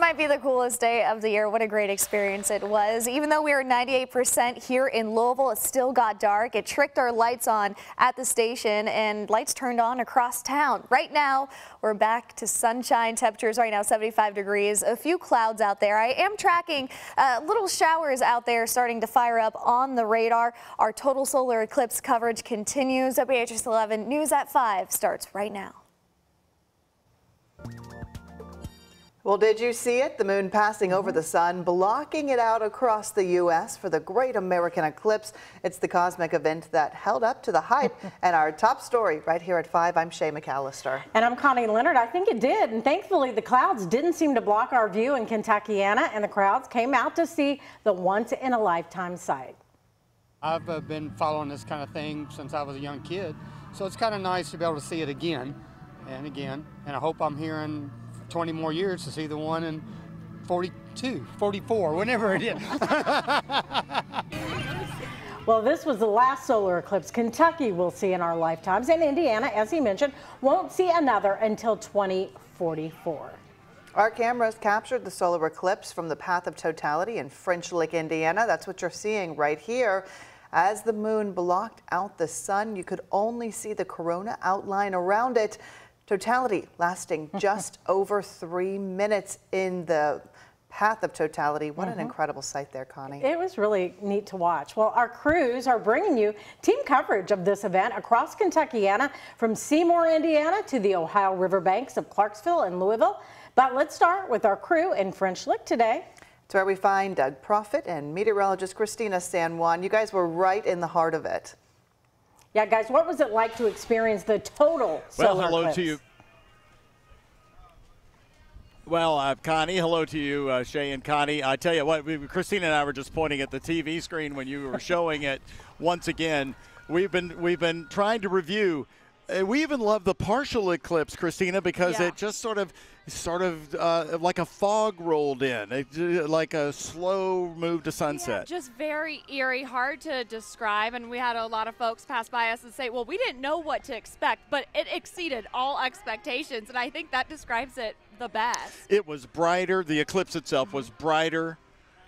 Might be the coolest day of the year. What a great experience it was. Even though we were 98% here in Louisville, it still got dark. It tricked our lights on at the station and lights turned on across town. Right now, we're back to sunshine temperatures. Right now, 75 degrees, a few clouds out there. I am tracking little showers out there starting to fire up on the radar. Our total solar eclipse coverage continues. WHAS11 News at 5 starts right now. Well, did you see it? The moon passing over the sun, blocking it out across the U.S. for the Great American Eclipse. It's the cosmic event that held up to the hype. And our top story right here at 5, I'm Shay McAllister. And I'm Connie Leonard. I think it did. And thankfully, the clouds didn't seem to block our view in Kentuckiana, and the crowds came out to see the once-in-a-lifetime sight. I've been following this kind of thing since I was a young kid, so it's kind of nice to be able to see it again and again. And I hope I'm hearing 20 more years to see the one in 42, 44, whenever it is. Well, this was the last solar eclipse Kentucky will see in our lifetimes, and Indiana, as he mentioned, won't see another until 2044. Our cameras captured the solar eclipse from the path of totality in French Lick, Indiana. That's what you're seeing right here. As the moon blocked out the sun, you could only see the corona outline around it. Totality lasting just over 3 minutes in the path of totality. What an incredible sight there, Connie. It was really neat to watch. Well, our crews are bringing you team coverage of this event across Kentuckiana, from Seymour, Indiana, to the Ohio riverbanks of Clarksville and Louisville. But let's start with our crew in French Lick today. It's where we find Doug Prophet and meteorologist Christina San Juan. You guys were right in the heart of it. Yeah, guys, what was it like to experience the total solar eclipse? To you. Well, Connie, hello to you, Shay and Connie. I tell you what, Christina and I were just pointing at the TV screen when you were showing it. Once again, we've been trying to review. We even love the partial eclipse, Christina, because it just sort of like a fog rolled in, like a slow move to sunset. Yeah, just very eerie, hard to describe, and we had a lot of folks pass by us and say, well, we didn't know what to expect, but it exceeded all expectations, and I think that describes it the best. It was brighter. The eclipse itself was brighter.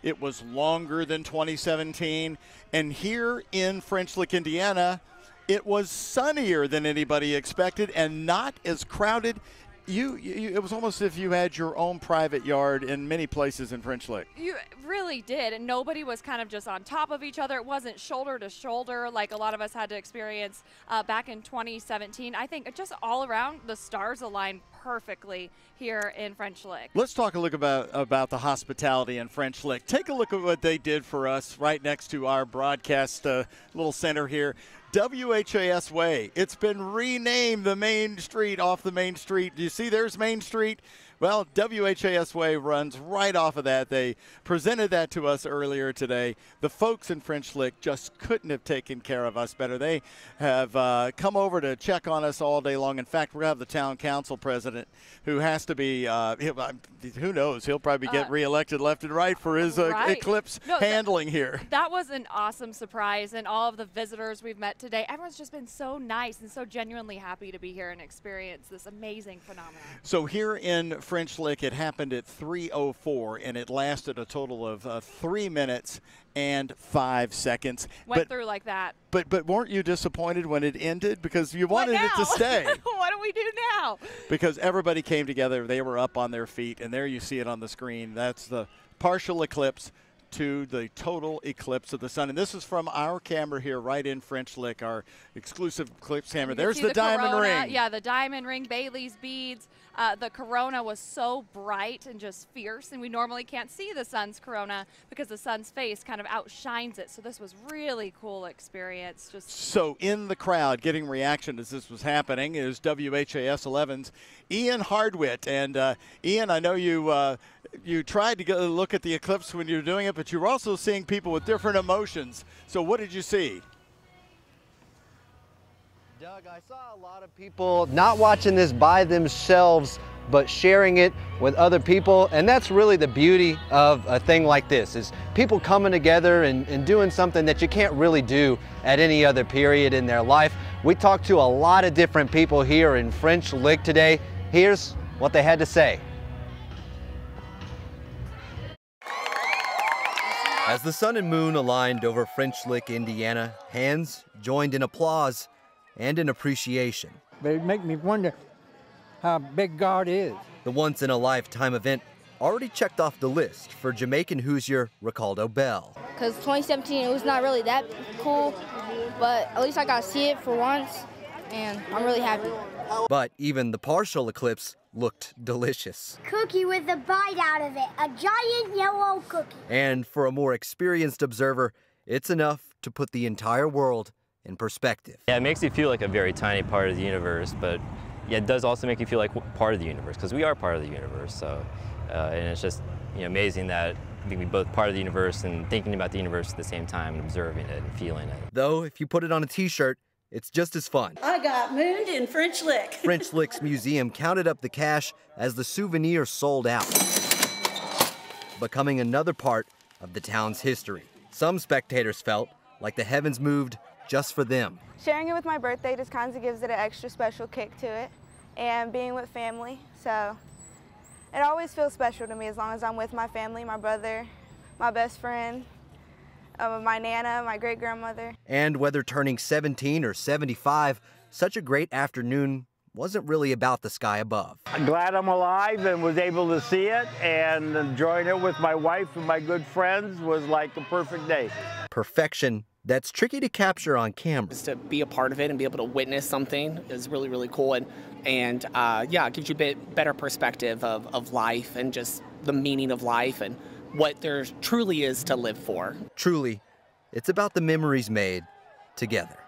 It was longer than 2017, and here in French Lick, Indiana, it was sunnier than anybody expected and not as crowded. It was almost as if you had your own private yard in many places in French Lick. You really did, and nobody was kind of just on top of each other. It wasn't shoulder to shoulder like a lot of us had to experience back in 2017. I think just all around, the stars aligned perfectly here in French Lick. Let's talk a look about the hospitality in French Lick. Take a look at what they did for us right next to our broadcast little center here. WHAS Way. It's been renamed the main street off the main street. Do you see there's Main Street? Well, WHAS Way runs right off of that. They presented that to us earlier today. The folks in French Lick just couldn't have taken care of us better. They have come over to check on us all day long. In fact, we're going to have the town council president, who has to be, who knows, he'll probably get reelected left and right for his eclipse handling here. That was an awesome surprise, and all of the visitors we've met today, everyone's just been so nice and so genuinely happy to be here and experience this amazing phenomenon. So here in French Lick, it happened at 3:04, and it lasted a total of 3 minutes and 5 seconds. Went through like that. But weren't you disappointed when it ended? Because you wanted it to stay. What do we do now? Because everybody came together. They were up on their feet, and there you see it on the screen. That's the partial eclipse to the total eclipse of the sun. And this is from our camera here right in French Lick, our exclusive eclipse camera. There's the diamond ring. Yeah, the diamond ring, Bailey's beads. The corona was so bright and just fierce, and we normally can't see the sun's corona because the sun's face kind of outshines it. So this was really cool experience. Just so in the crowd getting reaction as this was happening is WHAS11's Ian Hardwit. And Ian, I know you tried to get a look at the eclipse when you were doing it, but you were also seeing people with different emotions. So what did you see? Doug, I saw a lot of people not watching this by themselves, but sharing it with other people. And that's really the beauty of a thing like this, is people coming together and doing something that you can't really do at any other period in their life. We talked to a lot of different people here in French Lick today. Here's what they had to say. As the sun and moon aligned over French Lick, Indiana, hands joined in applause and in appreciation. But it makes me wonder how big God is. The once-in-a-lifetime event already checked off the list for Jamaican Hoosier Ricardo Bell. Because 2017, it was not really that cool, but at least I got to see it for once, and I'm really happy. But even the partial eclipse looked delicious. Cookie with a bite out of it, a giant yellow cookie. And for a more experienced observer, it's enough to put the entire world in perspective. Yeah, it makes you feel like a very tiny part of the universe, but yeah, it does also make you feel like part of the universe, because we are part of the universe. So, and it's just, you know, amazing that we can be both part of the universe and thinking about the universe at the same time and observing it and feeling it. Though, if you put it on a T-shirt, it's just as fun. I got mooned in French Lick. French Lick's museum counted up the cash as the souvenirs sold out, becoming another part of the town's history. Some spectators felt like the heavens moved just for them. Sharing it with my birthday just kind of gives it an extra special kick to it, and being with family. So it always feels special to me as long as I'm with my family, my brother, my best friend. My Nana, my great-grandmother. And whether turning 17 or 75, such a great afternoon wasn't really about the sky above. I'm glad I'm alive and was able to see it, and enjoying it with my wife and my good friends was like a perfect day. Perfection that's tricky to capture on camera. Just to be a part of it and be able to witness something is really, really cool, and yeah, it gives you a bit better perspective of life and just the meaning of life and what there truly is to live for. Truly, it's about the memories made together.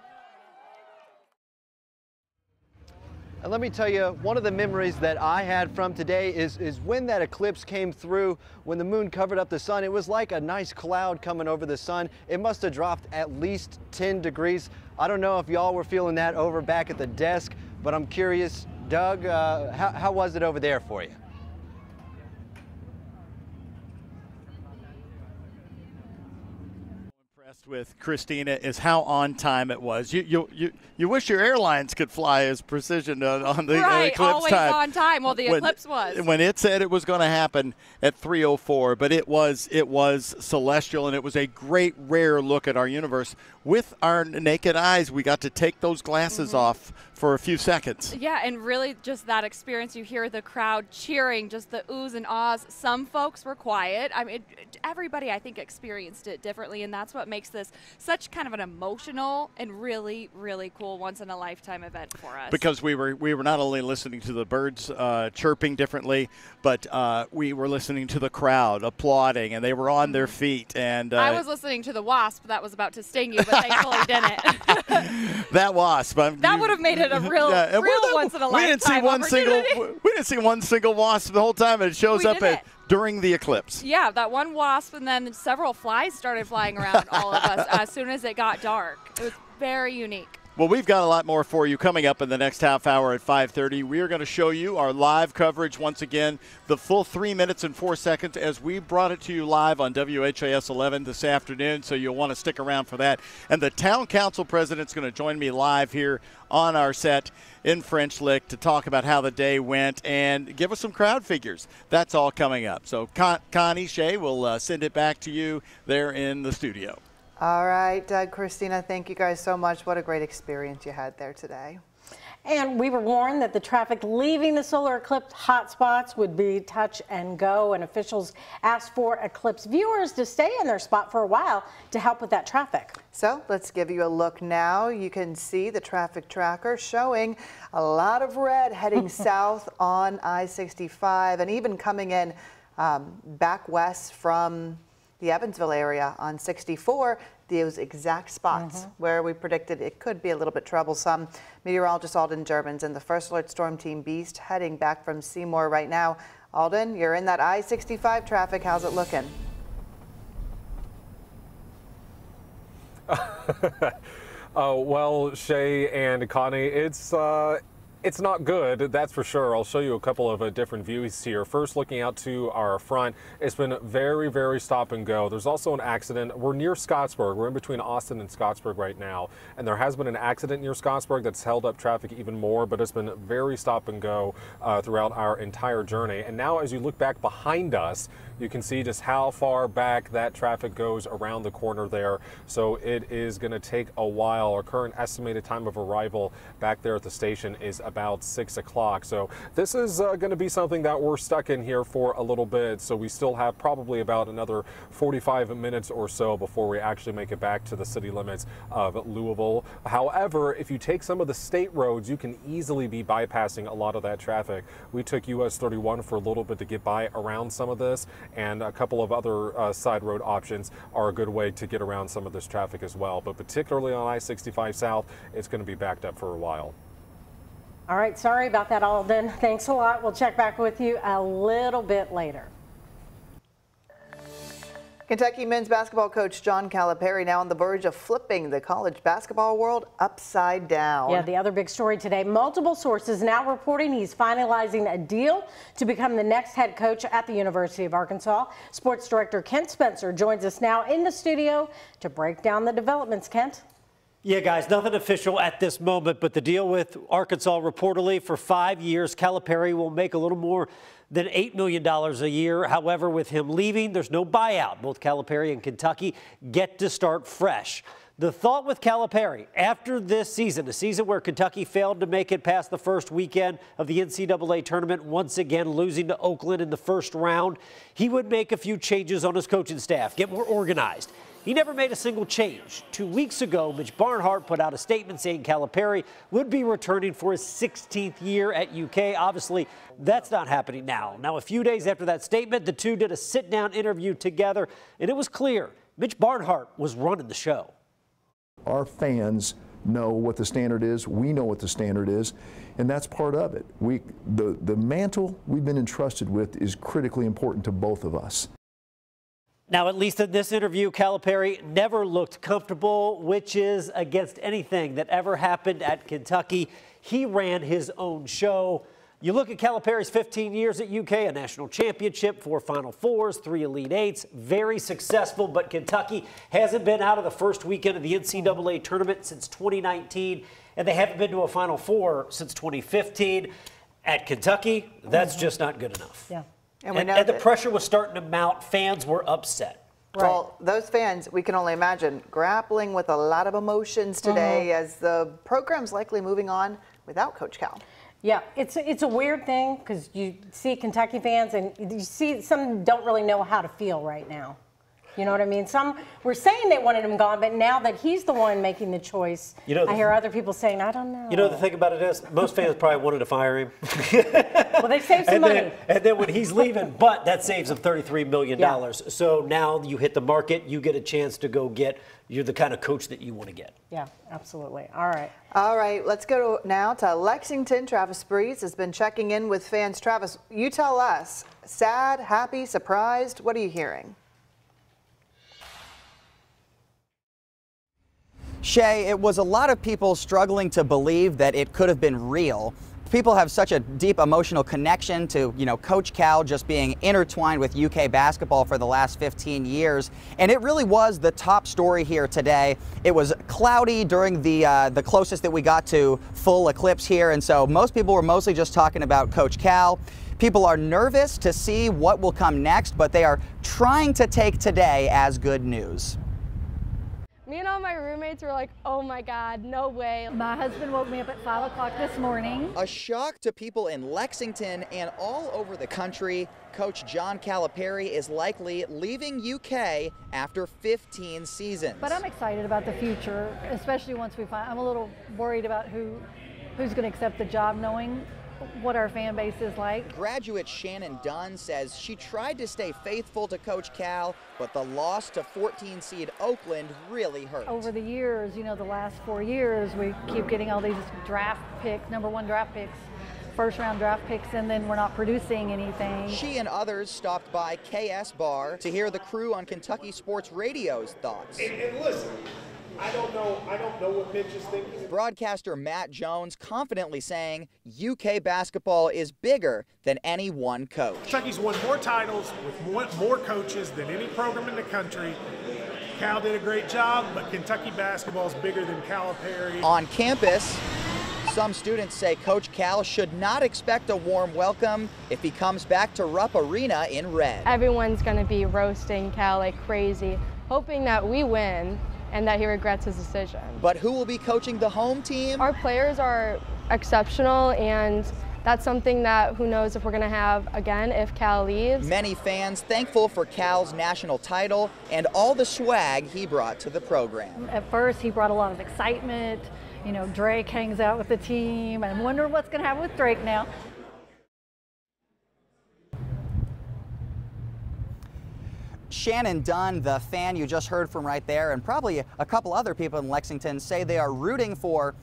And let me tell you, one of the memories that I had from today is when that eclipse came through, when the moon covered up the sun. It was like a nice cloud coming over the sun. It must have dropped at least 10 degrees. I don't know if y'all were feeling that over back at the desk, but I'm curious, Doug, how was it over there for you? With Christina is how on time it was. You wish your airlines could fly as precision on the right, eclipse always time. On time. Well, the eclipse was when it said it was going to happen at 3:04, but it was celestial, and it was a great rare look at our universe with our naked eyes. We got to take those glasses off for a few seconds. Yeah, and really just that experience. You hear the crowd cheering, just the oohs and ahs. Some folks were quiet. I mean, everybody I think experienced it differently, and that's what makes this such kind of an emotional and really, really cool once-in-a-lifetime event for us. Because we were not only listening to the birds chirping differently, but we were listening to the crowd applauding, and they were on their feet. And I was listening to the wasp that was about to sting you, but thankfully didn't. That wasp. That would have made it a real once-in-a-lifetime opportunity. We didn't see one single wasp the whole time, and it shows up at during the eclipse. Yeah, that one wasp, and then several flies started flying around all of us as soon as it got dark. It was very unique. Well, we've got a lot more for you coming up in the next half hour at 5:30. We are going to show you our live coverage once again, the full 3 minutes and 4 seconds as we brought it to you live on WHAS11 this afternoon, so you'll want to stick around for that. And the town council president's going to join me live here on our set in French Lick to talk about how the day went and give us some crowd figures. That's all coming up. So Connie, Shay, we'll send it back to you there in the studio. All right, Doug, Christina, thank you guys so much. What a great experience you had there today. And we were warned that the traffic leaving the solar eclipse hotspots would be touch and go, and officials asked for eclipse viewers to stay in their spot for a while to help with that traffic. So let's give you a look now. You can see the traffic tracker showing a lot of red heading south on I-65 and even coming in back west from the Evansville area on 64, those exact spots where we predicted it could be a little bit troublesome. Meteorologist Alden Germans and the First Alert Storm Team Beast heading back from Seymour right now. Alden, you're in that I-65 traffic. How's it looking? Well, Shay and Connie, It's not good, that's for sure. I'll show you a couple of different views here. First, looking out to our front, it's been very, very stop and go. There's also an accident. We're near Scottsburg. We're in between Austin and Scottsburg right now. And there has been an accident near Scottsburg that's held up traffic even more, but it's been very stop and go throughout our entire journey. And now as you look back behind us, you can see just how far back that traffic goes around the corner there. So it is going to take a while. Our current estimated time of arrival back there at the station is about 6 o'clock. So this is going to be something that we're stuck in here for a little bit. So we still have probably about another 45 minutes or so before we actually make it back to the city limits of Louisville. However, if you take some of the state roads, you can easily be bypassing a lot of that traffic. We took US 31 for a little bit to get by around some of this, and a couple of other side road options are a good way to get around some of this traffic as well. But particularly on I-65 South, it's going to be backed up for a while. All right, sorry about that, Alden. Thanks a lot. We'll check back with you a little bit later. Kentucky men's basketball coach John Calipari now on the verge of flipping the college basketball world upside down. Yeah, the other big story today, multiple sources now reporting he's finalizing a deal to become the next head coach at the University of Arkansas. Sports director Kent Spencer joins us now in the studio to break down the developments, Kent. Yeah, guys, nothing official at this moment, but the deal with Arkansas reportedly for 5 years, Calipari will make a little more than $8 million a year. However, with him leaving, there's no buyout. Both Calipari and Kentucky get to start fresh. The thought with Calipari after this season, a season where Kentucky failed to make it past the first weekend of the NCAA tournament, once again losing to Oakland in the first round, he would make a few changes on his coaching staff, get more organized. He never made a single change. 2 weeks ago, Mitch Barnhart put out a statement saying Calipari would be returning for his 16th year at UK. Obviously, that's not happening now. Now, a few days after that statement, the two did a sit-down interview together, and it was clear Mitch Barnhart was running the show. Our fans know what the standard is. We know what the standard is, and that's part of it. The mantle we've been entrusted with is critically important to both of us. Now, at least in this interview, Calipari never looked comfortable, which is against anything that ever happened at Kentucky. He ran his own show. You look at Calipari's 15 years at UK, a national championship, 4 Final Fours, 3 Elite Eights, very successful, but Kentucky hasn't been out of the first weekend of the NCAA tournament since 2019, and they haven't been to a Final Four since 2015. At Kentucky, that's just not good enough. Yeah. And the pressure was starting to mount. Fans were upset. Right. Well, those fans, we can only imagine, grappling with a lot of emotions today as the program's likely moving on without Coach Cal. Yeah, it's a weird thing because you see Kentucky fans and you see some don't really know how to feel right now. You know what I mean? Some were saying they wanted him gone, but now that he's the one making the choice, you know, I hear other people saying, I don't know. You know, the thing about it is, most fans probably wanted to fire him. Well, they saved some money. And then when he's leaving, but that saves him $33 million. Yeah. So now you hit the market, you get a chance to go get, you're the kind of coach that you want to get. Yeah, absolutely. All right. All right, let's go now to Lexington. Travis Breeze has been checking in with fans. Travis, you tell us, sad, happy, surprised, what are you hearing? Shay, it was a lot of people struggling to believe that it could have been real. People have such a deep emotional connection to, you know, Coach Cal just being intertwined with UK basketball for the last 15 years. And it really was the top story here today. It was cloudy during the closest that we got to full eclipse here. And so most people were mostly just talking about Coach Cal. People are nervous to see what will come next, but they are trying to take today as good news. Me and all my roommates were like, oh my God, no way. My husband woke me up at 5 o'clock this morning. A shock to people in Lexington and all over the country. Coach John Calipari is likely leaving UK after 15 seasons. But I'm excited about the future, especially once we find, I'm a little worried about who's gonna accept the job, knowing what our fan base is like. Graduate Shannon Dunn says she tried to stay faithful to Coach Cal, but the loss to 14-seed Oakland really hurt. Over the years, you know, the last 4 years, we keep getting all these draft picks, number 1 draft picks, first-round draft picks, and then we're not producing anything. She and others stopped by KS Bar to hear the crew on Kentucky Sports Radio's thoughts. And listen, I don't know what Mitch is thinking. Broadcaster Matt Jones confidently saying UK basketball is bigger than any one coach. Kentucky's won more titles with more coaches than any program in the country. Cal did a great job, but Kentucky basketball is bigger than Calipari. On campus, some students say Coach Cal should not expect a warm welcome if he comes back to Rupp Arena in red. Everyone's going to be roasting Cal like crazy, hoping that we win and that he regrets his decision. But who will be coaching the home team? Our players are exceptional, and that's something that who knows if we're going to have again if Cal leaves. Many fans thankful for Cal's national title and all the swag he brought to the program. At first, he brought a lot of excitement. You know, Drake hangs out with the team. I'm wondering what's going to happen with Drake now. Shannon Dunn, the fan you just heard from right there, and probably a couple other people in Lexington say they are rooting for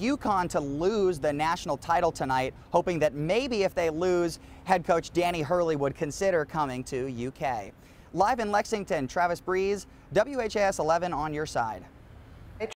UConn to lose the national title tonight, hoping that maybe if they lose, head coach Danny Hurley would consider coming to UK. Live in Lexington, Travis Breeze, WHAS11 on your side.